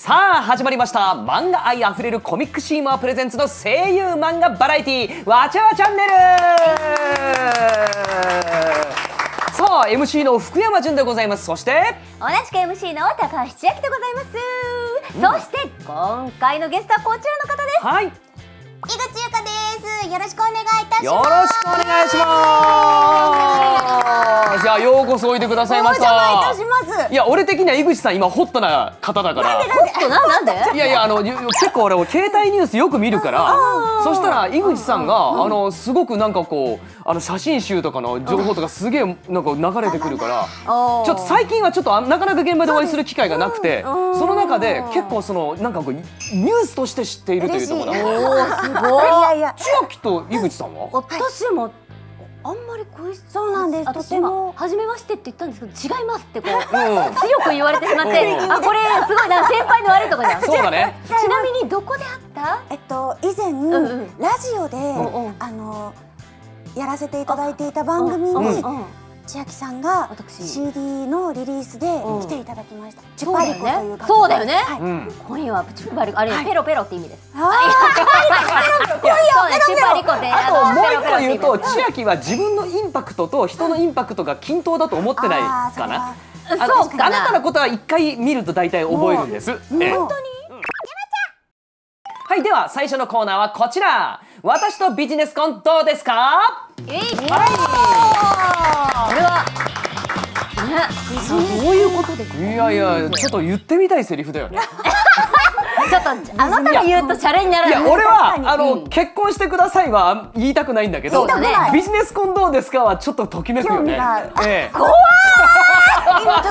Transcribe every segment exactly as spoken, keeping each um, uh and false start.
さあ始まりました、漫画愛あふれるコミックシーマープレゼンツの声優漫画バラエティーわちゃわチャンネル。さあ エムシー の福山潤でございます。そして同じく エムシー の高橋千明でございます。そして今回のゲストはこちらの方です。はい、井口優香です。よろしくお願いいたします。よろしくお願いします。じゃあようこそおいでくださいました。お邪魔いたします。いや俺的には井口さん今ホットな方だから。ホットな、なんで？いやいやあの結構俺携帯ニュースよく見るから。そしたら井口さんがあのすごくなんかこうあの写真集とかの情報とかすげえなんか流れてくるから。ちょっと最近はちょっとなかなか現場でお会いする機会がなくて、その中で結構そのなんかこうニュースとして知っているというところ。いやいや、千秋と井口さんは私もあんまりこうそうなんです。とても初めましてって言ったんですけど違いますってこう強く言われてしまって、あこれすごいな、先輩の悪いとこじゃん。そうだね。ちなみにどこであった？えっと以前ラジオであのやらせていただいていた番組に千秋さんが シーディー のリリースで来ていただきました。チュパリコというか。そうだよね。今夜はチュパリコ、あれペロペロって意味です。あともう一個言うと、千秋は自分のインパクトと人のインパクトが均等だと思ってないかな。そうか。あなたのことは一回見ると大体覚えるんです。本当に？はい、では最初のコーナーはこちら。私とビジネスコンどうですか？どういうことですか？いやいや、ちょっと言ってみたいセリフだよね。ちょっとあなたに言うとシャレにならない。いや俺はあの結婚してくださいは言いたくないんだけど、ビジネス婚どうですかはちょっとときめくよね。怖い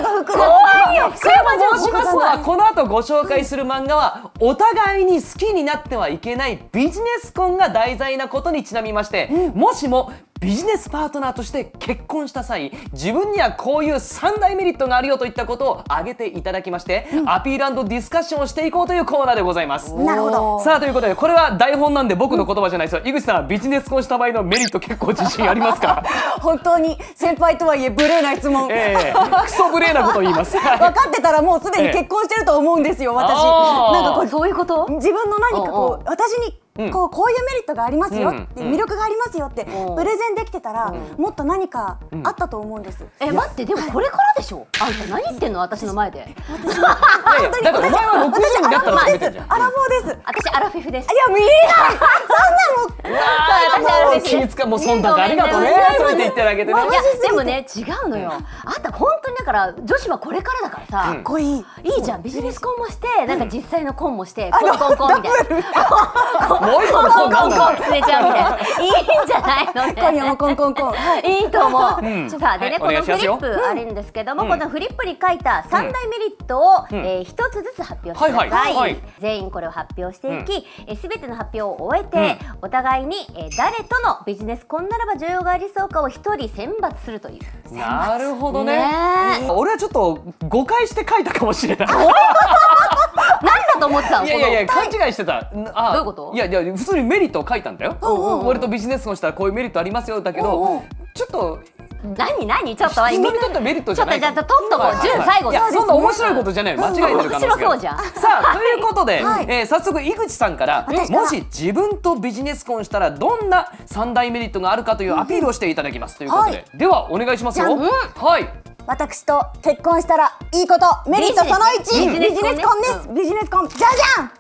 よ。それを申しますのはこの後ご紹介する漫画はお互いに好きになってはいけないビジネス婚が題材なことにちなみまして、もしもビジネスパートナーとして結婚した際、自分にはこういう三大メリットがあるよといったことを挙げていただきまして、うん、アピール&ディスカッションをしていこうというコーナーでございます。なるほど。さあということで、これは台本なんで僕の言葉じゃないですよ。井口さんはビジネス婚した場合のメリット結構自信ありますか？本当に先輩とはいえ無礼な質問。えー、クソ無礼なことを言います。分かってたらもうすでに結婚してると思うんですよ、えー、私。なんかこれそういうこと？自分の何かこう私に。こうこういうメリットがありますよって魅力がありますよってプレゼンできてたらもっと何かあったと思うんです。え待って、でもこれからでしょ。あんた何言ってんの、私の前で。私はだからお前はろくじゅうになったら初めてじゃん。アラフォーです。私アラフィフです。いや見えないそんなもん。うわー、私気ぃ使う。もうそんなありがとうね。そう言っていただけてね。いやでもね違うのよ。あんた本当にだから女子はこれからだからさ、かっこいいいいじゃん。ビジネス婚もしてなんか実際の婚もしてコンコンコンみたいな。もう一個のコンコンコン連れちゃうみたいな。いいんじゃないのね。今夜もコンコンコン。いいと思う。さあでね、このフリップあるんですけども、このフリップに書いた三大メリットを一つずつ発表してください。全員これを発表していき、すべての発表を終えてお互いに誰とのビジネス婚ならば需要がありそうかを一人選抜するという。なるほどね。俺はちょっと誤解して書いたかもしれない。何だと思ってたの？いやいやいや勘違いしてた。あ、どういうこと？いやいや普通にメリットを書いたんだよ。俺とビジネス婚したらこういうメリットありますよだけど、ちょっと何何ちょっと人にとってメリットじゃない。ちょっとじゃあ取っとこう。順最後。いやそんな面白いことじゃない。間違えてる可能性が。面白そうじゃん。さあということで早速井口さんからもし自分とビジネス婚したらどんな三大メリットがあるかというアピールをしていただきますということで、ではお願いしますよ。はい。私と結婚したらいいことメリットそのいち、ビジネス婚です。ビジネス婚じゃじゃん。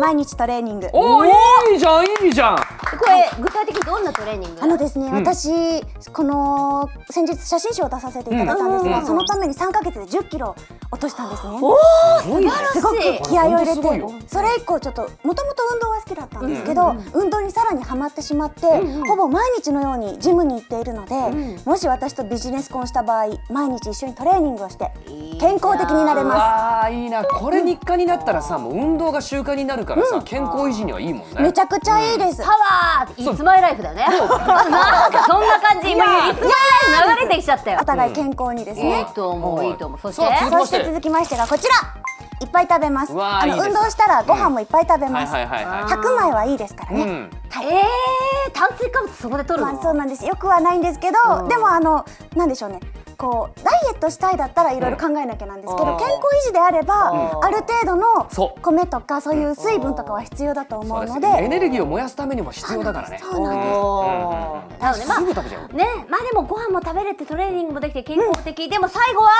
毎日トレーニング。おおいいじゃんいいじゃん。これ具体的にどんなトレーニング？あのですね、私この先日写真集を出させていただいたんですが、そのためにさんかげつでじゅっキロ落としたんですね。おおすごく気合いを入れて、それ以降ちょっともともと運動は好きだったんですけど、運動にさらにはまってしまってほぼ毎日のようにジムに行っているので、もし私とビジネス婚した場合毎日一緒にトレーニングをして健康的になれます。ああいいな。これ日課になったらさ、もう運動が習慣になるからさ、健康維持にはいいもんね。めちゃくちゃいいです。パワーイッツマイライフだよね。なんかそんな感じ。今イッツマイライフ流れてきちゃったよ。お互い健康にですね。いいと思ういいと思う。そしてそして続きましてがこちら。いっぱい食べます。あの運動したらご飯もいっぱい食べます。白米はいいですからね。ええ炭水化物そこで取るの？そうなんです。よくはないんですけど、でもあのなんでしょうね。こうダイエットしたいだったらいろいろ考えなきゃなんですけど、健康維持であればある程度の米とかそういう水分とかは必要だと思うので、エネルギーを燃やすためにも必要だからね。そうなんです。なのでまあね、まあでもご飯も食べれてトレーニングもできて健康的でも最後は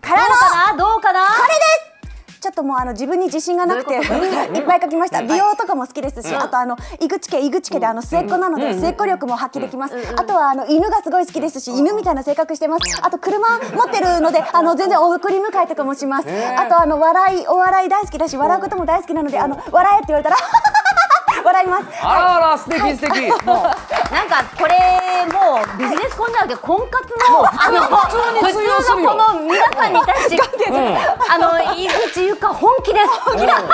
からのどうかな、これです。ちょっともうあの自分に自信がなくていっぱい書きました。美容とかも好きですし、あとあの井口家井口家であの末っ子なので末っ子力も発揮できます。あとはあの犬がすごい好きですし、犬みたいな性格してます。あと車持ってるのであの全然お送り迎えとかもします。あとあの笑いお笑い大好きだし、笑うことも大好きなので、あの笑えって言われたら笑います。あらあら素敵素敵。なんかこれもうビジネス婚じゃなくて婚活のあの普通のこの皆さんに対してあの井口ゆか本気です。誰か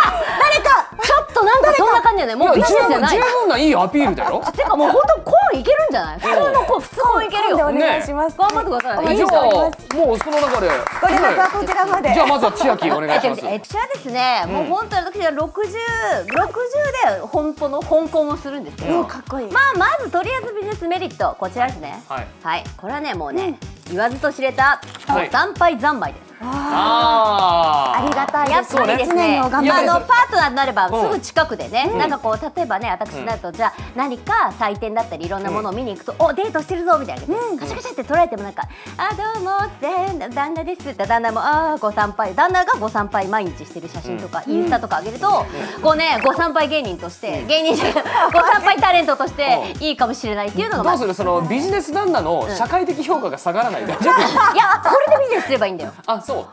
ちょっとなんかそんな感じじゃない、もうビジネスじゃない、十分ないいアピールだよ。てかもう本当婚いけるんじゃない、普通の婚、普通婚いけるよ。お願いします、頑張ってください。以上もうその中でご連絡はこちらまで。じゃあまずは千秋お願いします。え、こちらですね、もう本当に私はろくじゅうで本当の本婚をするんですけど、かっこいい。まあまずとりあえずビジネスメリットこちらですね。はい、これはねもうね言わずと知れた惨敗惨敗です。ありがたいですね。やっぱりですね、パートナーになればすぐ近くでね、なんかこう例えばね、私になるとじゃあ何か祭典だったりいろんなものを見に行くと、おデートしてるぞみたいなカシャカシャって捉えても、なんかあどうもって旦那ですって、旦那もあご参拝、旦那がご参拝毎日してる写真とかインスタとか上げると、こうねご参拝芸人として芸人じゃないご参拝タレントとしていいかもしれないっていうのが。どうするそのビジネス旦那の社会的評価が下がらない、大丈夫？いやこれでビジネスすればいいんだよ。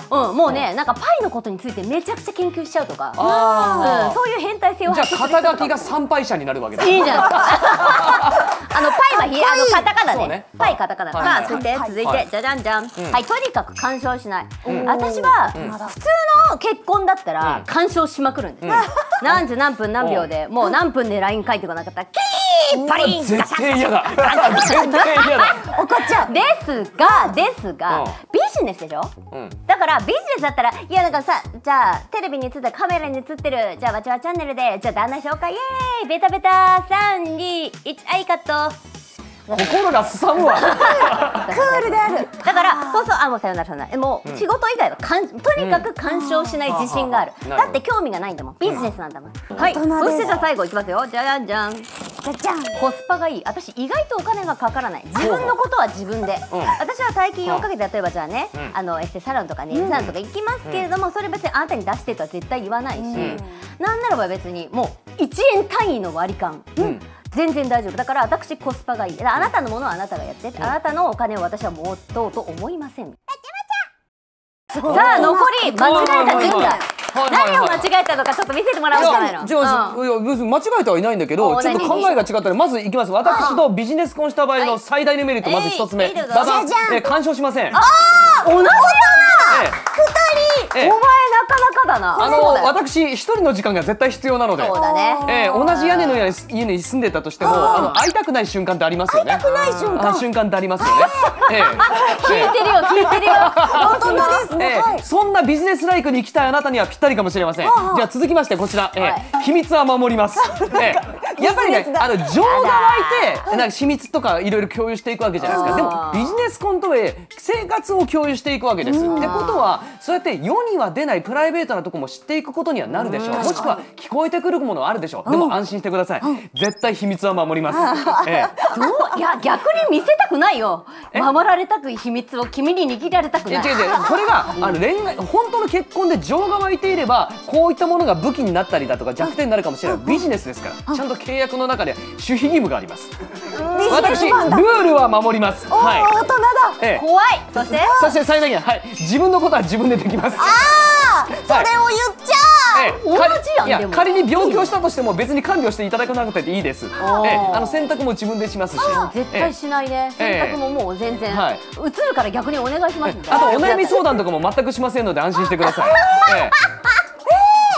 うん、もうね、なんかパイのことについてめちゃくちゃ研究しちゃうとか、うん、そういう変態性を発揮する人とか。じゃあ肩書きが参拝者になるわけだ。いいじゃないですか。あのパイはひあのカタカナね。パイカタカナ。さあそして続いてじゃじゃんじゃん。はい、とにかく干渉しない。私は普通の結婚だったら干渉しまくるんです。何時何分何秒でもう何分でライン書いてこなかったらキーパリンガシャッ。絶対嫌だ。絶対嫌だ。怒っちゃう。ですがですがビジネスでしょ。だからビジネスだったら、いやなんかさ、じゃあテレビに映ってカメラに映ってる、じゃあわちゃわチャンネルで、じゃあ旦那紹介イエーイベタベタさんにいちアイカット。心がすさむわ。クールである。だからそうそう、あもうさよならさよなら、もう仕事以外はかんとにかく干渉しない自信がある。だって興味がないんだもん、ビジネスなんだもん。はい、そしてじゃあ最後いきますよ。じゃんじゃん。コスパがいい。私意外とお金がかからない。自分のことは自分で。私は大金をかけて、例えばじゃあね、あのエステサロンとかネイルサロンとか行きますけれども、それ別にあなたに出してとは絶対言わないし、なんならば別にもういちえん単位の割り勘。全然大丈夫だから、私コスパがいい。あなたのものはあなたがやって、うん、あなたのお金を私は持とうと思いません。さあ残り間違えたじゅっかい、何を間違えたのかちょっと見せてもらうしかないの。じゃあ、うん、別に間違えてはいないんだけど、ちょっと考えが違ったらまずいきます。私とビジネス婚した場合の最大のメリット、まずひとつめ、だだ干渉しません。ああ同じだふたり、お前なかなかだな。あの私一人の時間が絶対必要なので、そうだね。同じ屋根の家に住んでたとしても、あの会いたくない瞬間ってありますよね。会いたくない瞬間、瞬間ってありますよね。聞いてるよ聞いてるよ。本当ですね。そんなビジネスライクに行きたいあなたにはぴったりかもしれません。じゃあ続きましてこちら、秘密は守ります。やっぱりね、あの情が湧いてなんか秘密とかいろいろ共有していくわけじゃないですか。でもビジネスコントで生活を共有していくわけです。ってことはそうやって世には出ないプライベートなとこも知っていくことにはなるでしょう。もしくは聞こえてくるものはあるでしょう。でも安心してください。絶対秘密は守ります。ええ。いや逆に見せたくないよ。守られたく秘密を君に握られたくない。違う違う。これがあの恋愛、本当の結婚で情が湧いていればこういったものが武器になったりだとか弱点になるかもしれない。ビジネスですから。ちゃんと契約の中で守秘義務があります。私ルールは守ります。はい。大人だ。怖い。そしてそして最大限、はい、自分のことは自分でできます。ああ、それを言っちゃう。同じやん。いや、仮に病気をしたとしても別に看病していただかなくていいです。ええ、あの洗濯も自分でしますし。絶対しないね。洗濯ももう全然。はい。うつるから逆にお願いします。あとお悩み相談とかも全くしませんので安心してください。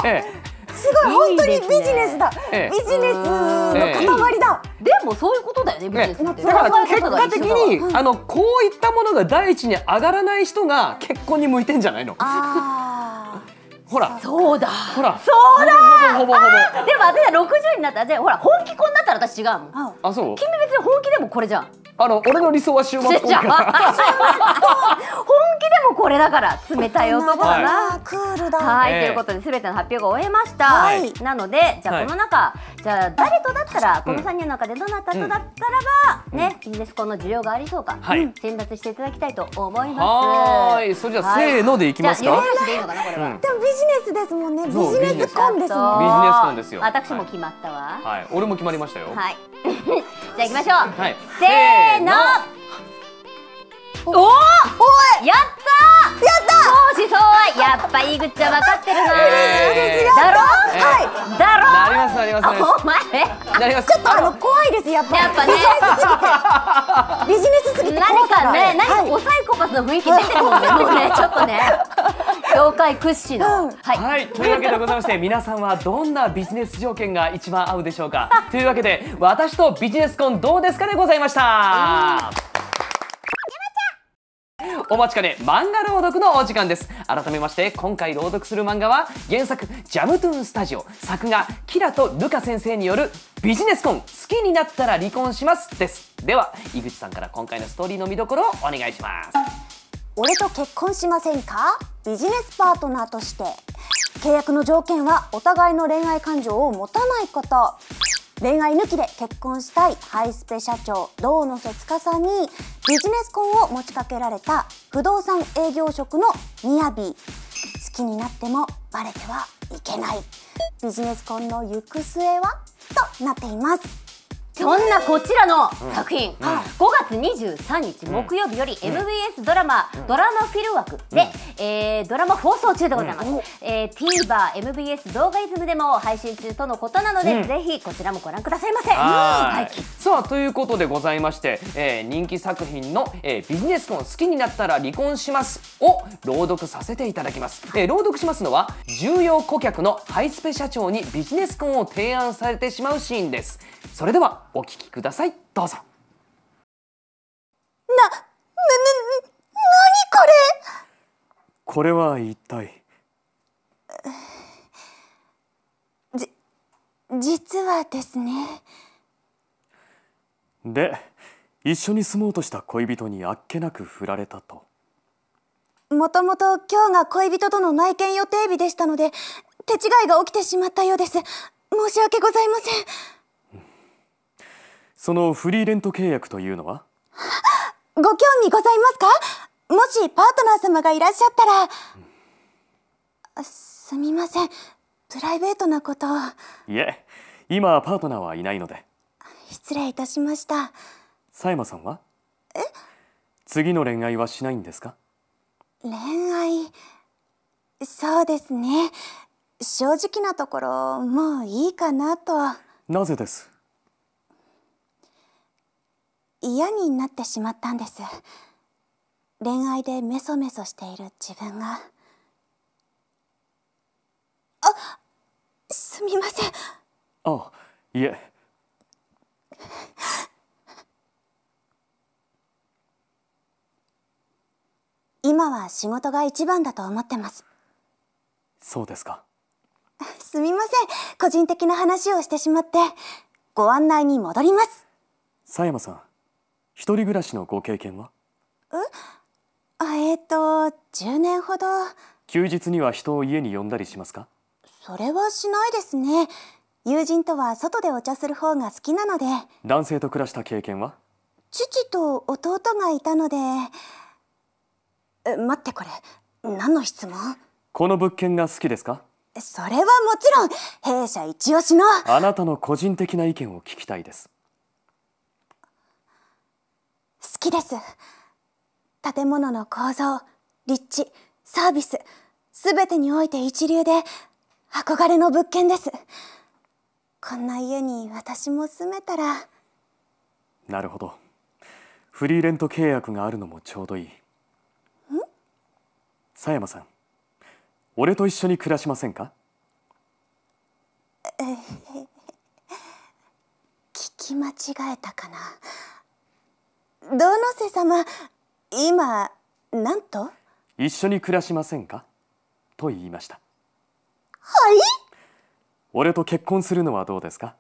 ええ。すごい、本当にビジネスだ。ビジネスの塊だ。でもそういうことだよね、ビジネスって。だから結果的にあのこういったものが第一に上がらない人が結婚に向いてんじゃないの。ほら、そうだ、ほら、そうだ。でも私は六十になったら、ほら本気婚だったら私違うもん。あ、そう。君別に本気でもこれじゃん。あの俺の理想は週末婚。週末婚。これだから冷たい男だな。クールだ。はい、ということで全ての発表が終えました。なのでじゃあこの中じゃあ誰とだったらこのさんにんの中でどなたとだったらばねビジネス婚の需要がありそうか選抜していただきたいと思います。はい、それじゃあせーのでいきますか。でもビジネスですもんね。ビジネス婚ですもん。ビジネス婚ですよ。私も決まったわ。はい、俺も決まりましたよ。はい。じゃあ行きましょう。せーの。おお、やったー、やったー、相思相愛、やっぱいい口は分かってるなー、だろ、はい、だろ、なりますなりますなります、なります、ちょっとあの怖いですやっぱ、やっぱね、ビジネスすぎて、何かね、何かおサイコパスの雰囲気出てるもんね、もうね、ちょっとね、業界屈指の、はい、というわけでございまして、皆さんはどんなビジネス条件が一番合うでしょうか、というわけで私とビジネス婚どうですかでございました。お待ちかね漫画朗読のお時間です。改めまして今回朗読する漫画は原作ジャムトゥーンスタジオ、作画キラとルカ先生によるビジネス婚好きになったら離婚しますです。では井口さんから今回のストーリーの見どころをお願いします。俺と結婚しませんか。ビジネスパートナーとして契約の条件はお互いの恋愛感情を持たないこと。恋愛抜きで結婚したいハイスペ社長堂野節香さんにビジネス婚を持ちかけられた不動産営業職のみやび、好きになってもバレてはいけないビジネス婚の行く末はとなっています。そんなこちらの作品、ごがつにじゅうさんにち木曜日より エムビーエス ドラマ「ドラマフィル枠」でドラマ放送中でございます。 TVer、エムビーエス 動画イズムでも配信中とのことなのでぜひこちらもご覧くださいませ。さあということでございまして人気作品の「ビジネス婚好きになったら離婚します」を朗読させていただきます。朗読しますのは重要顧客のハイスペ社長にビジネス婚を提案されてしまうシーンです。それではお聞きください、どうぞ。な、な、な、なにこれ？これは一体。じ、実はですね。で、一緒に住もうとした恋人にあっけなく振られたと。もともと今日が恋人との内見予定日でしたので、手違いが起きてしまったようです。申し訳ございません。そのフリーレント契約というのは？ご興味ございますか？もしパートナー様がいらっしゃったら、うん、すみません、プライベートなことを。いえ、今パートナーはいないので。失礼いたしました。佐山さんは？え？次の恋愛はしないんですか？恋愛…そうですね、正直なところもういいかなと。なぜです？嫌になってしまったんです。恋愛でメソメソしている自分が。あ、すみません。あ、いえ。今は仕事が一番だと思ってます。そうですか。すみません、個人的な話をしてしまって。ご案内に戻ります。佐山さん、一人暮らしのご経験は？え？あ、えーと、じゅうねんほど。休日には人を家に呼んだりしますか？それはしないですね。友人とは外でお茶する方が好きなので。男性と暮らした経験は？父と弟がいたので。え、待ってこれ、何の質問？この物件が好きですか？それはもちろん、弊社一押しの。あなたの個人的な意見を聞きたいです。好きです。建物の構造、立地、サービス、すべてにおいて一流で憧れの物件です。こんな家に私も住めたら。なるほど、フリーレント契約があるのもちょうどいい。ん？佐山さん、俺と一緒に暮らしませんか？え、聞き間違えたかな。堂野瀬様、今なんと？一緒に暮らしませんかと言いました。はい？俺と結婚するのはどうですか、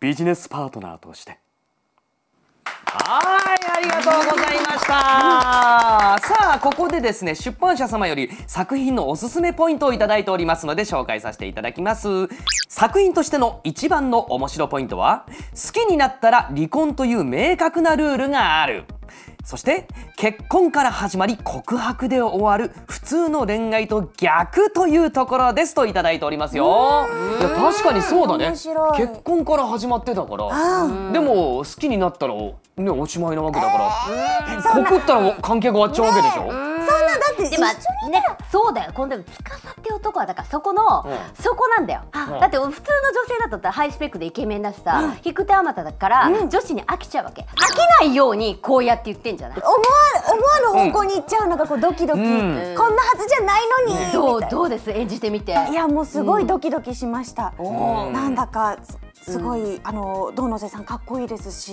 ビジネスパートナーとして。はい、あありがとうございました。さあここでですね、出版社様より作品のおすすめポイントをいただいておりますので紹介させていただきます。作品としての一番の面白ポイントは、好きになったら離婚という明確なルールがある。そして結婚から始まり告白で終わる普通の恋愛と逆というところですといただいておりますよ。いや確かにそうだね。結婚から始まってたから、でも好きになったらねおしまいなわけだから、告ったら関係が終わっちゃうわけでしょ。でもね、そうだよ。このつかさって男はだからそこの、うん、そこなんだよ。うん、だって普通の女性だとハイスペックでイケメンだしさ、うん、引く手あまただから、うん、女子に飽きちゃうわけ。飽きないようにこうやって言ってんじゃない。思わ思わぬ方向に行っちゃうのがこうドキドキ、うん、こんなはずじゃないのに、うん、どうどうです演じてみて。いやもうすごいドキドキしました。うん、なんだか。すごいあの堂野瀬さんかっこいいですし、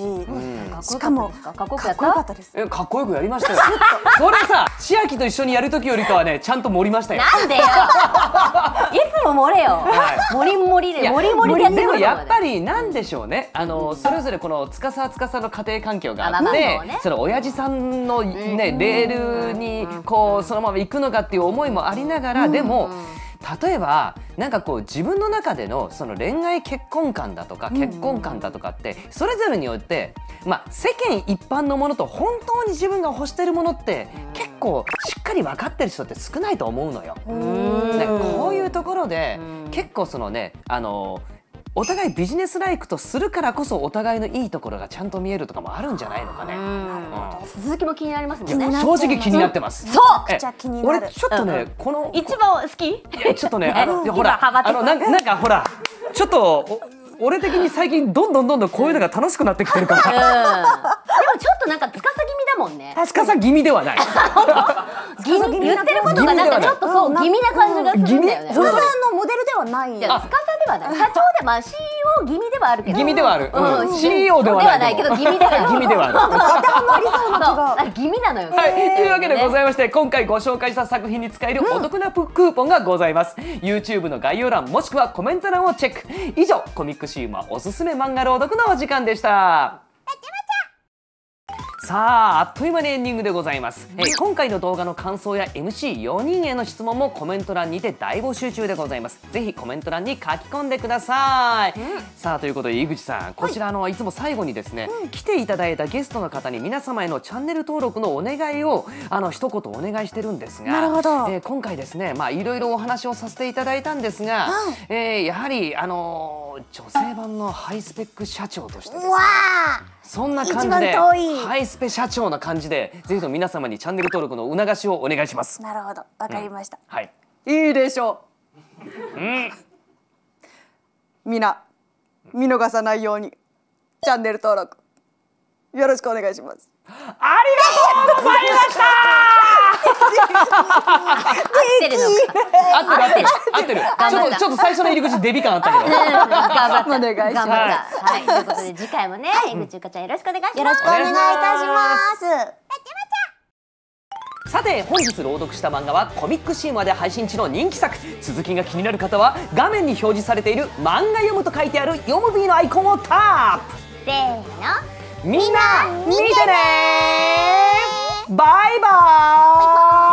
しかもかっこよかったです。え、かっこよくやりましたよ。それさ、千秋と一緒にやる時よりかはね、ちゃんと盛りましたよ。なんでよ。いつも盛れよ。盛り盛りで盛り盛りでやってる。でもやっぱりなんでしょうね。あのそれぞれこの司司の家庭環境があって、その親父さんのねレールにこうそのまま行くのかっていう思いもありながら、でも。例えばなんかこう自分の中でのその恋愛結婚観だとか結婚観だとかってそれぞれによってまあ世間一般のものと本当に自分が欲してるものって結構しっかり分かってる人って少ないと思うのよ。ね、こういうところで結構そのねあのお互いビジネスライクとするからこそお互いのいいところがちゃんと見えるとかもあるんじゃないのかね。続きも気になりますね。正直気になってます。そう。俺ちょっとねこの一番好き。ちょっとねあのほらあのなんなんかほらちょっと俺的に最近どんどんどんどんこういうのが楽しくなってきてるから。でもちょっとなんか司気味だもんね。司気味ではない。言ってることがなんかちょっとそう気味な感じがするんだよね。司さんのモデルではない。司さんではない。社長でまあ シーイーオー 気味ではあるけど。気味ではある。シーイーオー ではないけど気味ではある。気味ではある。気味なのよ。はい。というわけでございまして今回ご紹介した作品に使えるお得なクーポンがございます。YouTube の概要欄もしくはコメント欄をチェック。以上コミックシウマおすすめ漫画朗読のお時間でした。さああっという間にエンディングでございます。え今回の動画の感想や エムシーよ 人への質問もコメント欄にて大募集中でございます。ぜひコメント欄に書き込んでください、うん、さあということで井口さんこちらの、はい、いつも最後にですね、うん、来ていただいたゲストの方に皆様へのチャンネル登録のお願いをあの一言お願いしてるんですが、なるほど、え今回ですねまあいろいろお話をさせていただいたんですが、うん、えー、やはりあのー、女性版のハイスペック社長としてですね、うわー、そんな感じで一番遠いハイスペックスペ社長な感じでぜひと皆様にチャンネル登録の促しをお願いします。なるほど、わかりました。うん、はい。いいでしょう。うん。みな見逃さないようにチャンネル登録よろしくお願いします。ありがとうございました。合ってるのか。合ってる合ってる。ちょっとちょっと最初の入り口デビ感あったけど。頑張った。お願いします。はい。ということで次回もね、江口ゆかちゃんよろしくお願いします。よろしくお願いいたします。さて本日朗読した漫画はコミックシウマで配信中の人気作。続きが気になる方は画面に表示されている漫画読むと書いてある読む B のアイコンをタップ。せーの。みんな見てね。バイバーイ。